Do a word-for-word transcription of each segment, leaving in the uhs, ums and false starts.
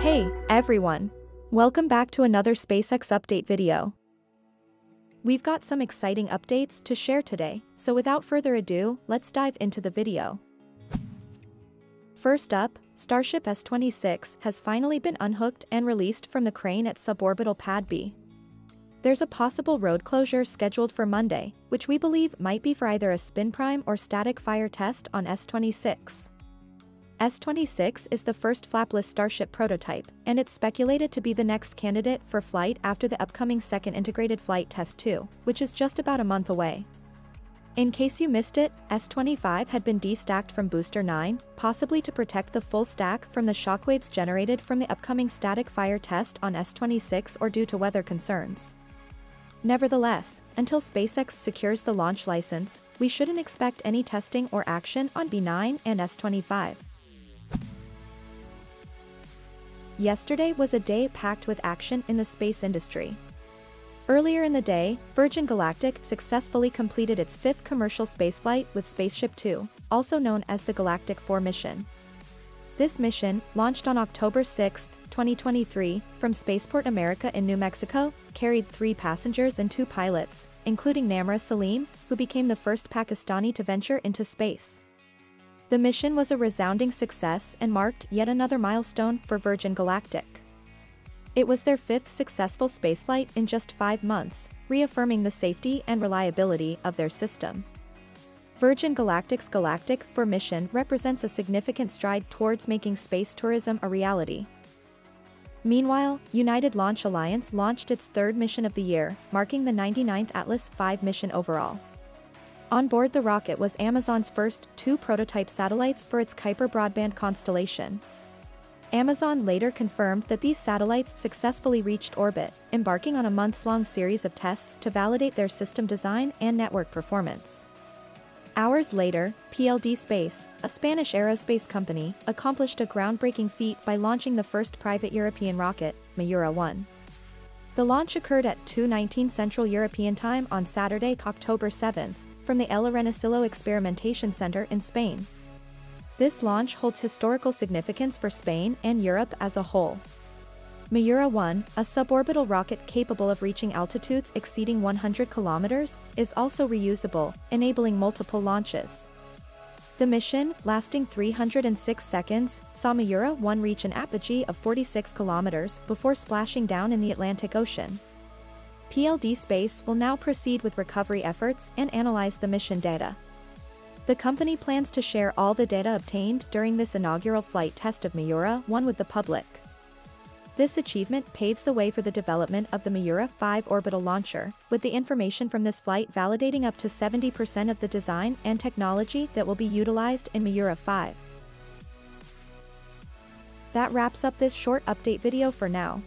Hey, everyone! Welcome back to another SpaceX update video. We've got some exciting updates to share today, so without further ado, let's dive into the video. First up, Starship S twenty-six has finally been unhooked and released from the crane at suborbital Pad B. There's a possible road closure scheduled for Monday, which we believe might be for either a spin prime or static fire test on S twenty-six. S twenty-six is the first flapless Starship prototype, and it's speculated to be the next candidate for flight after the upcoming second Integrated Flight Test two, which is just about a month away. In case you missed it, S twenty-five had been destacked from Booster nine, possibly to protect the full stack from the shockwaves generated from the upcoming static fire test on S twenty-six or due to weather concerns. Nevertheless, until SpaceX secures the launch license, we shouldn't expect any testing or action on B nine and S twenty-five. Yesterday was a day packed with action in the space industry. Earlier in the day, Virgin Galactic successfully completed its fifth commercial spaceflight with Spaceship Two, also known as the Galactic four mission. This mission, launched on October sixth, twenty twenty-three, from Spaceport America in New Mexico, carried three passengers and two pilots, including Namra Saleem, who became the first Pakistani to venture into space. The mission was a resounding success and marked yet another milestone for Virgin Galactic. It was their fifth successful spaceflight in just five months, reaffirming the safety and reliability of their system. Virgin Galactic's Galactic four mission represents a significant stride towards making space tourism a reality. Meanwhile, United Launch Alliance launched its third mission of the year, marking the ninety-ninth Atlas five mission overall. On board the rocket was Amazon's first two prototype satellites for its Kuiper broadband constellation. Amazon later confirmed that these satellites successfully reached orbit, embarking on a months-long series of tests to validate their system design and network performance. Hours later, P L D Space, a Spanish aerospace company, accomplished a groundbreaking feat by launching the first private European rocket, Miura one. The launch occurred at two nineteen Central European Time on Saturday, October seventh, from the El Arenosillo Experimentation Center in Spain. This launch holds historical significance for Spain and Europe as a whole. Miura one, a suborbital rocket capable of reaching altitudes exceeding one hundred kilometers, is also reusable, enabling multiple launches. The mission, lasting three hundred six seconds, saw Miura one reach an apogee of forty-six kilometers before splashing down in the Atlantic Ocean. P L D Space will now proceed with recovery efforts and analyze the mission data. The company plans to share all the data obtained during this inaugural flight test of Miura one with the public. This achievement paves the way for the development of the Miura five orbital launcher, with the information from this flight validating up to seventy percent of the design and technology that will be utilized in Miura five. That wraps up this short update video for now.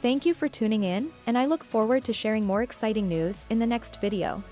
Thank you for tuning in, and I look forward to sharing more exciting news in the next video.